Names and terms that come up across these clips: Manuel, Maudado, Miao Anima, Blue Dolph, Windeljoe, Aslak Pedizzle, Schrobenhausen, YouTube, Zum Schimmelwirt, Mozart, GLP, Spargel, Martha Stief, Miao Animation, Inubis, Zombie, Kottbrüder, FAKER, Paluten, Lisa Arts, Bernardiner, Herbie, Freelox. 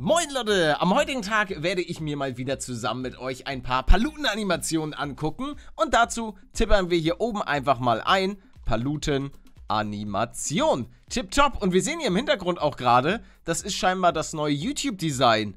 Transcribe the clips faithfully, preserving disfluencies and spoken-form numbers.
Moin Leute, am heutigen Tag werde ich mir mal wieder zusammen mit euch ein paar Paluten-Animationen angucken und dazu tippern wir hier oben einfach mal ein, Paluten-Animation. Tipptopp, und wir sehen hier im Hintergrund auch gerade, das ist scheinbar das neue YouTube-Design.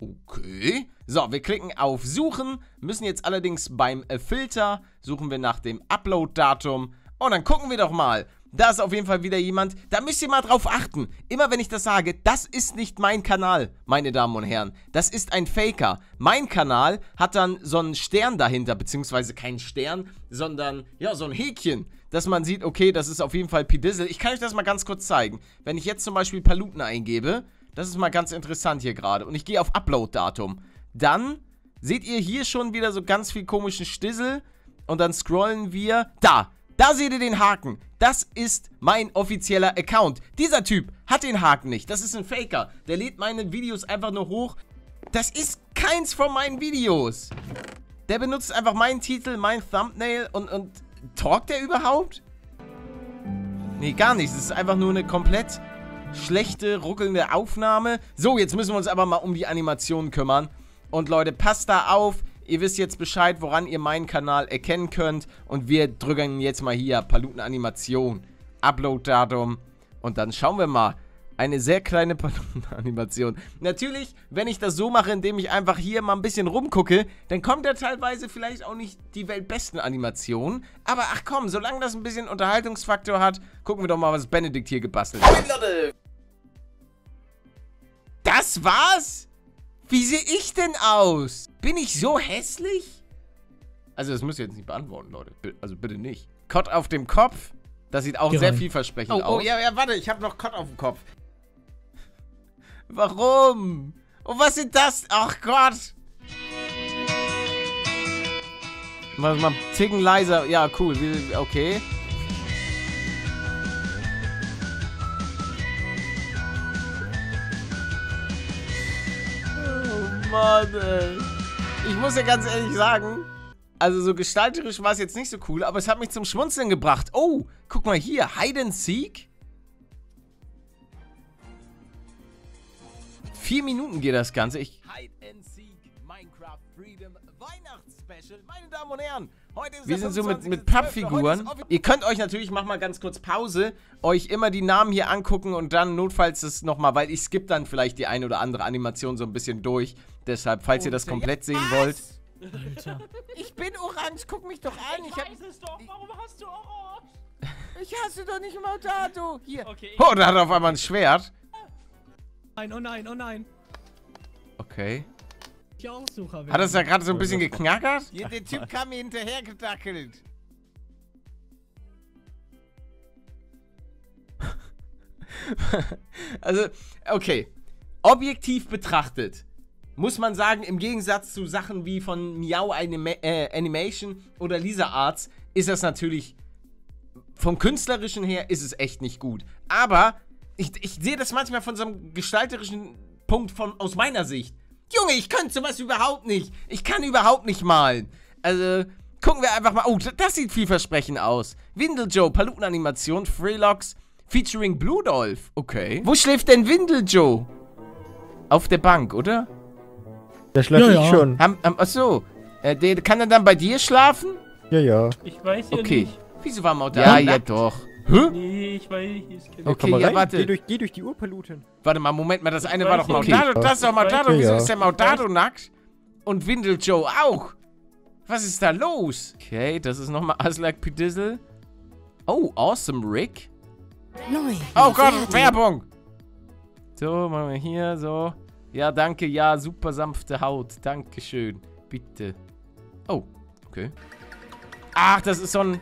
Okay, so, wir klicken auf Suchen, müssen jetzt allerdings beim äh, Filter, suchen wir nach dem Upload-Datum und dann gucken wir doch mal. Da ist auf jeden Fall wieder jemand, da müsst ihr mal drauf achten. Immer wenn ich das sage, das ist nicht mein Kanal, meine Damen und Herren. Das ist ein Faker. Mein Kanal hat dann so einen Stern dahinter, beziehungsweise keinen Stern, sondern, ja, so ein Häkchen, dass man sieht, okay, das ist auf jeden Fall Pedizzle. Ich kann euch das mal ganz kurz zeigen. Wenn ich jetzt zum Beispiel Paluten eingebe, das ist mal ganz interessant hier gerade. Und ich gehe auf Upload-Datum. Dann seht ihr hier schon wieder so ganz viel komischen Stissel. Und dann scrollen wir, da, da seht ihr den Haken. Das ist mein offizieller Account. Dieser Typ hat den Haken nicht. Das ist ein Faker. Der lädt meine Videos einfach nur hoch. Das ist keins von meinen Videos. Der benutzt einfach meinen Titel, mein Thumbnail und, und talkt der überhaupt? Nee, gar nichts. Es ist einfach nur eine komplett schlechte, ruckelnde Aufnahme. So, jetzt müssen wir uns aber mal um die Animationen kümmern. Und Leute, passt da auf. Ihr wisst jetzt Bescheid, woran ihr meinen Kanal erkennen könnt. Und wir drücken jetzt mal hier Paluten-Animation, Upload-Datum. Und dann schauen wir mal. Eine sehr kleine Paluten-Animation. Natürlich, wenn ich das so mache, indem ich einfach hier mal ein bisschen rumgucke, dann kommt da teilweise vielleicht auch nicht die weltbesten Animationen. Aber ach komm, solange das ein bisschen Unterhaltungsfaktor hat, gucken wir doch mal, was Benedikt hier gebastelt hat. Das war's? Wie sehe ich denn aus? Bin ich so hässlich? Also das müsst ihr jetzt nicht beantworten, Leute. Also bitte nicht. Kot auf dem Kopf. Das sieht auch Geh sehr rein. vielversprechend oh, aus. Oh, ja, ja, warte. Ich habe noch Kot auf dem Kopf. Warum? Und was ist das? Ach Gott. Mal, mal ticken leiser. Ja, cool. Okay. Mann, ey. Ich muss ja ganz ehrlich sagen, also so gestalterisch war es jetzt nicht so cool, aber es hat mich zum Schmunzeln gebracht. Oh, guck mal hier, Hide and Seek. Vier Minuten geht das Ganze. Ich Hide and Seek, Minecraft Freedom, Weihnachtsspecial, meine Damen und Herren. Heute ist Wir sind so mit, mit Pappfiguren. Ihr könnt euch natürlich, mach mal ganz kurz Pause, euch immer die Namen hier angucken und dann notfalls das nochmal, weil ich skippe dann vielleicht die eine oder andere Animation so ein bisschen durch. Deshalb, falls ihr das komplett sehen wollt. Alter. Ich bin orange, guck mich doch an. Ich, ich weiß hab, es doch, warum hast du orange? Ich hasse doch nicht Maudado. Hier. Okay, oh, da hat er auf einmal ein Schwert. Nein, oh nein, oh nein. Okay. Hat das ja gerade so ein bisschen geknackert? Ja, der Typ kam mir hinterher gedackelt. Also, okay. Objektiv betrachtet muss man sagen, im Gegensatz zu Sachen wie von Miao Anima äh, Animation oder Lisa Arts, ist das natürlich, vom Künstlerischen her, ist es echt nicht gut. Aber ich, ich sehe das manchmal von so einem gestalterischen Punkt von, aus meiner Sicht. Junge, ich könnte sowas überhaupt nicht. Ich kann überhaupt nicht malen. Also, gucken wir einfach mal. Oh, das sieht vielversprechend aus. Windeljoe, Paluten-Animation, Freelox, featuring Blue Dolph. Okay. Wo schläft denn Windeljoe? Auf der Bank, oder? Der schläft ja, ich ja. schon. Ham, ham, achso. Äh, der, kann er dann bei dir schlafen? Ja, ja. Ich weiß ja okay. nicht. Wieso war Maudado? Ja, ja, doch. Hä? Nee, ich weiß nicht. Okay, ja, rein. warte. Geh durch, geh durch die Uhr, Paluten. Warte mal, Moment mal, das eine war doch Maudado. Okay. Das ist doch Maudado. Wieso ist der Maudado nackt? Und Windeljoe auch. Was ist da los? Okay, das ist nochmal Aslak Pedizzle. Oh, Awesome Rick. Neu. Oh Gott, Werbung. So, machen wir hier, so. Ja, danke, ja, super sanfte Haut. Dankeschön. Bitte. Oh, okay. Ach, das ist so ein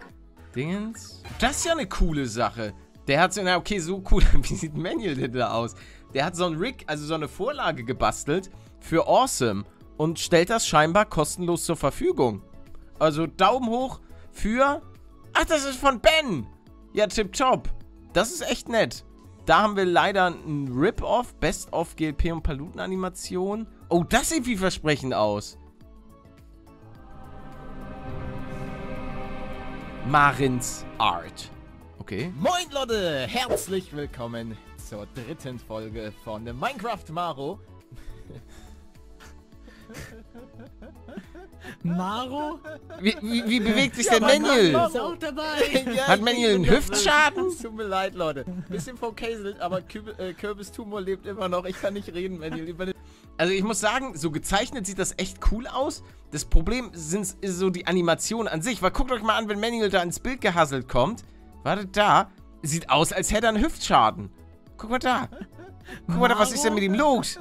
Dingens. Das ist ja eine coole Sache. Der hat so, na okay, so cool. Wie sieht Manuel denn da aus? Der hat so einen Rig, also so eine Vorlage gebastelt für Awesome und stellt das scheinbar kostenlos zur Verfügung. Also Daumen hoch für... Ach, das ist von Ben! Ja, tipptopp. Das ist echt nett. Da haben wir leider ein Rip-Off, Best-Off G L P und Paluten-Animation. Oh, das sieht vielversprechend aus. Marins Art. Okay. Moin Leute, herzlich willkommen zur dritten Folge von Minecraft Maro. Maro? Wie, wie, wie bewegt sich ja, denn Manuel? Ist auch dabei. Ja, hat Manuel einen Hüftschaden? Es tut mir leid, Leute. Bisschen verkäselt, aber Kürbistumor lebt immer noch. Ich kann nicht reden, Manuel. Also ich muss sagen, so gezeichnet sieht das echt cool aus. Das Problem sind ist so die Animation an sich. Weil guckt euch mal an, wenn Manuel da ins Bild gehasselt kommt. Wartet da. Sieht aus, als hätte er einen Hüftschaden. Guck mal da. Guck mal, was ist denn mit ihm los?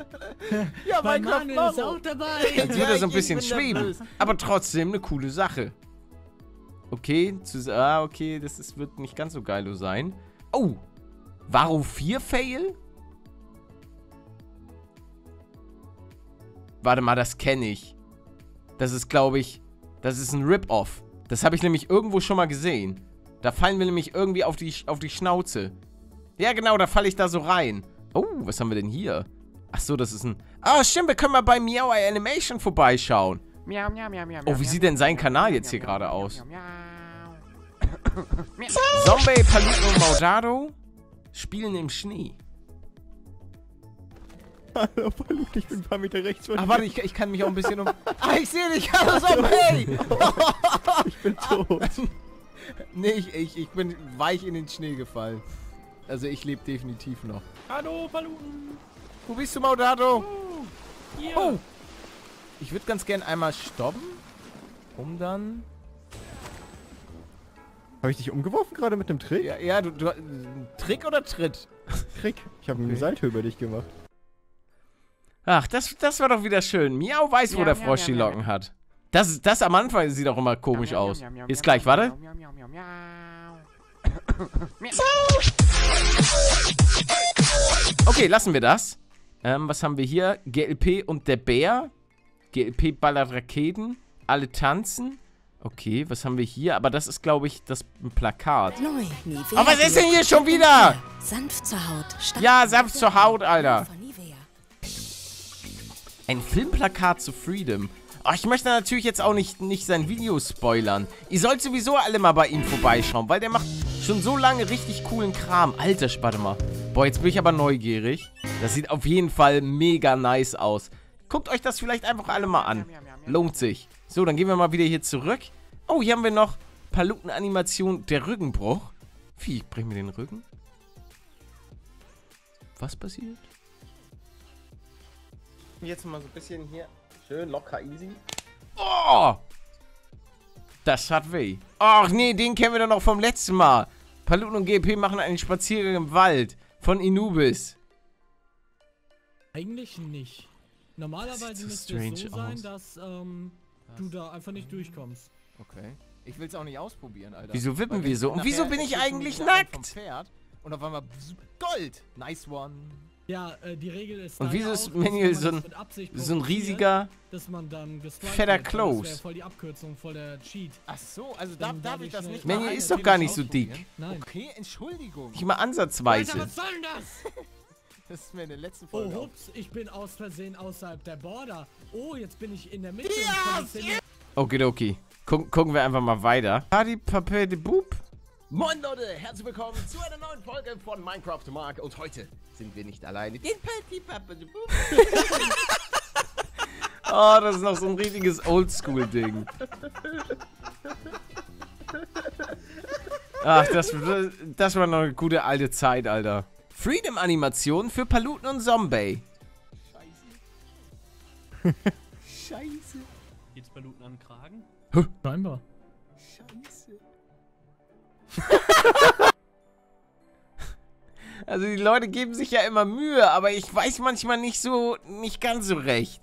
Ja, mein Gott, Manuel ist auch dabei. Jetzt wird er so ein bisschen schweben. Aber trotzdem eine coole Sache. Okay, zu, ah, okay, das ist, wird nicht ganz so geil sein. Oh, Varo vier Fail? Warte mal, das kenne ich. Das ist, glaube ich, das ist ein Rip-Off. Das habe ich nämlich irgendwo schon mal gesehen. Da fallen wir nämlich irgendwie auf die, auf die Schnauze. Ja, genau, da falle ich da so rein. Oh, was haben wir denn hier? Ach so, das ist ein... Ah, oh, stimmt, wir können mal bei Miao Animation vorbeischauen. Miao, miau, miau, miau, oh, wie sieht denn sein Kanal jetzt hier gerade aus? Zombie, Paluten und Maudado spielen im Schnee. Hallo, Paluten, ich bin ein paar Meter rechts von dir. Ah, warte, ich, ich kann mich auch ein bisschen um... Ah, ich sehe dich, hallo, Zombie! Ich bin tot. Nee, ich, ich, ich bin weich in den Schnee gefallen. Also ich lebe definitiv noch. Hallo, Paluten! Wo bist du, Maudado? Oh, yeah. Oh. Ich würde ganz gern einmal stoppen. Um dann... Habe ich dich umgeworfen gerade mit einem Trick? Ja, ja du, du... Trick oder Tritt? Trick. Ich habe okay. einen Salto über dich gemacht. Ach, das, das war doch wieder schön. Miao weiß, wo ja, der Frosch ja, ja, die Locken ja, ja. hat. Das, das am Anfang sieht auch immer komisch ja, ja, aus. Ja, ja, ja, Jetzt gleich, warte. Ja, ja, ja, ja, ja. Okay, lassen wir das. Ähm, was haben wir hier? G L P und der Bär. G L P ballert Raketen. Alle tanzen. Okay, was haben wir hier? Aber das ist, glaube ich, das Plakat. Neu, aber was ist denn hier schon wieder? Sanft zur Haut. Ja, sanft zur Haut, Alter. Ein Filmplakat zu Freedom. Oh, ich möchte natürlich jetzt auch nicht, nicht sein Video spoilern. Ihr sollt sowieso alle mal bei ihm vorbeischauen, weil der macht schon so lange richtig coolen Kram. Alter, warte mal. Boah, jetzt bin ich aber neugierig. Das sieht auf jeden Fall mega nice aus. Guckt euch das vielleicht einfach alle mal an. Lohnt sich. So, dann gehen wir mal wieder hier zurück. Oh, hier haben wir noch Paluten-Animation, der Rückenbruch. Wie, ich brech mir den Rücken? Was passiert? Jetzt mal so ein bisschen hier... Schön, locker, easy. Oh! Das hat weh. Ach nee, den kennen wir doch noch vom letzten Mal. Paluten und G P machen einen Spaziergang im Wald. Von Inubis. Eigentlich nicht. Normalerweise müsste es so sein, dass ähm, du da einfach nicht durchkommst. Okay. Ich will es auch nicht ausprobieren, Alter. Wieso wippen wir so? Und wieso bin ich eigentlich nackt? Und auf einmal Gold. Nice one. Ja, äh, die Regel ist. Und wieso ist Manuel so ein, so ein riesiger, dass man dann fetter Close? Das wäre voll die Abkürzung, voll der Cheat. Ach so, also darf, darf ich das nicht machen? Manuel ist doch gar nicht so dick. Nein. Okay, Entschuldigung. Nicht mal ansatzweise. Alter, was soll denn das? Das ist mir in der letzten Folge. Oh, ups, ich bin aus Versehen außerhalb der Border. Oh, jetzt bin ich in der Mitte. Yes! Okidoki. Guck, gucken wir einfach mal weiter. Party, Papier, de Boop. Moin Leute, herzlich willkommen zu einer neuen Folge von Minecraft Mark und heute sind wir nicht alleine. Oh, das ist noch so ein riesiges Oldschool-Ding. Ach, das, das war noch eine gute alte Zeit, Alter. Freedom-Animation für Paluten und Zombie. Scheiße. Scheiße. Geht's Paluten an den Kragen? Huh. Scheinbar. Scheiße. Also die Leute geben sich ja immer Mühe, aber ich weiß manchmal nicht so, nicht ganz so recht.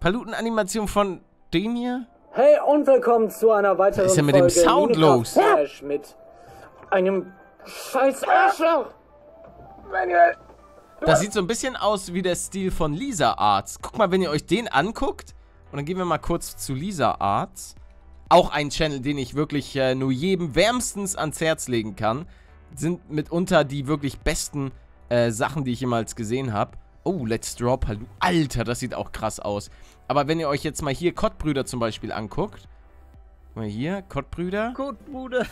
Paluten-Animation von dem hier? Hey und willkommen zu einer weiteren Folge. Was ist denn mit dem Sound los? Flash mit einem scheiß Arschloch. Das sieht so ein bisschen aus wie der Stil von Lisa Arts. Guck mal, wenn ihr euch den anguckt, und dann gehen wir mal kurz zu Lisa Arts. Auch ein Channel, den ich wirklich äh, nur jedem wärmstens ans Herz legen kann. Sind mitunter die wirklich besten äh, Sachen, die ich jemals gesehen habe. Oh, Let's Draw Paluten. Alter, das sieht auch krass aus. Aber wenn ihr euch jetzt mal hier Kottbrüder zum Beispiel anguckt. Mal hier, Kottbrüder. Kottbrüder.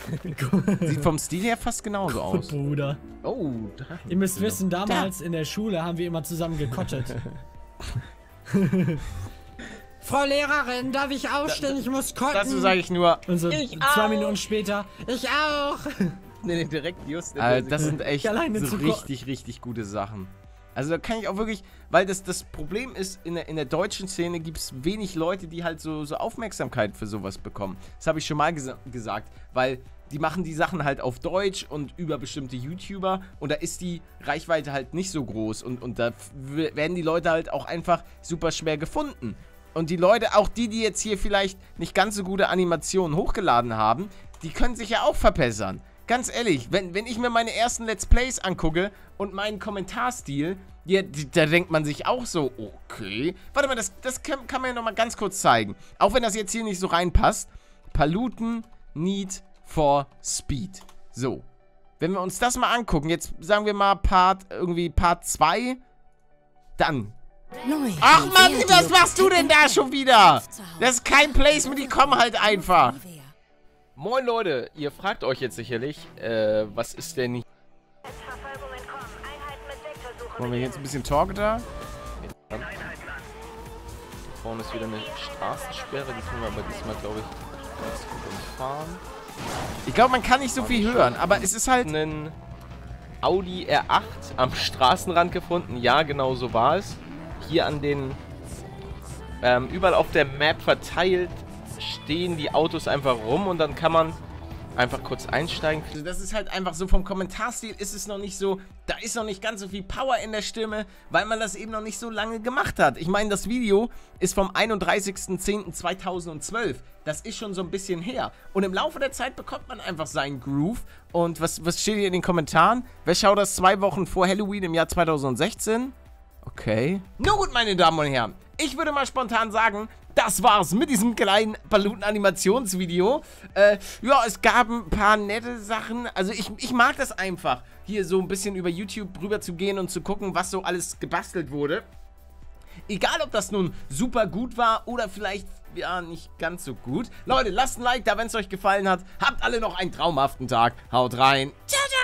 Sieht vom Stil her fast genauso aus. Kottbrüder. Oh, da. Ihr müsst wissen, damals da. in der Schule haben wir immer zusammen gekottet. Frau Lehrerin, darf ich aufstehen? Da, ich muss kotzen. Dazu sage ich nur. Und so ich zwei auch. Minuten später. Ich auch. Nee, nee, direkt just. Also, das sind echt so richtig, richtig gute Sachen. Also da kann ich auch wirklich, weil das, das Problem ist, in der, in der deutschen Szene gibt es wenig Leute, die halt so, so Aufmerksamkeit für sowas bekommen. Das habe ich schon mal gesa gesagt, weil die machen die Sachen halt auf Deutsch und über bestimmte YouTuber und da ist die Reichweite halt nicht so groß und, und da werden die Leute halt auch einfach super schwer gefunden. Und die Leute, auch die, die jetzt hier vielleicht nicht ganz so gute Animationen hochgeladen haben, die können sich ja auch verbessern. Ganz ehrlich, wenn, wenn ich mir meine ersten Let's Plays angucke und meinen Kommentarstil, ja, da denkt man sich auch so, okay. Warte mal, das, das kann, kann man ja nochmal ganz kurz zeigen. Auch wenn das jetzt hier nicht so reinpasst. Paluten Need for Speed. So. Wenn wir uns das mal angucken, jetzt sagen wir mal Part, irgendwie Part zwei, dann... Ach Mann, was machst du denn da schon wieder? Das ist kein Placement, die kommen halt einfach. Moin Leute, ihr fragt euch jetzt sicherlich, äh, was ist denn hier? Wollen wir jetzt ein bisschen Talk da? Da vorne ist wieder eine Straßensperre, die können wir aber diesmal, glaube ich, ganz gut umfahren. Ich glaube, man kann nicht so viel hören, aber es ist halt... einen Audi R acht am Straßenrand gefunden, ja, genau so war es. Hier an den... Ähm, überall auf der Map verteilt stehen die Autos einfach rum und dann kann man einfach kurz einsteigen. Also das ist halt einfach so, vom Kommentarstil ist es noch nicht so, da ist noch nicht ganz so viel Power in der Stimme, weil man das eben noch nicht so lange gemacht hat. Ich meine, das Video ist vom einunddreißigsten zehnten zweitausendzwölf, das ist schon so ein bisschen her. Und im Laufe der Zeit bekommt man einfach seinen Groove. Und was, was steht hier in den Kommentaren? Wer schaut das zwei Wochen vor Halloween im Jahr zweitausendsechzehn? Okay. Nun gut, meine Damen und Herren, ich würde mal spontan sagen, das war's mit diesem kleinen Paluten-Animationsvideo. Äh, ja, es gab ein paar nette Sachen. Also ich, ich mag das einfach, hier so ein bisschen über YouTube rüber zu gehen und zu gucken, was so alles gebastelt wurde. Egal, ob das nun super gut war oder vielleicht, ja, nicht ganz so gut. Leute, lasst ein Like da, wenn es euch gefallen hat. Habt alle noch einen traumhaften Tag. Haut rein. Ciao, ciao.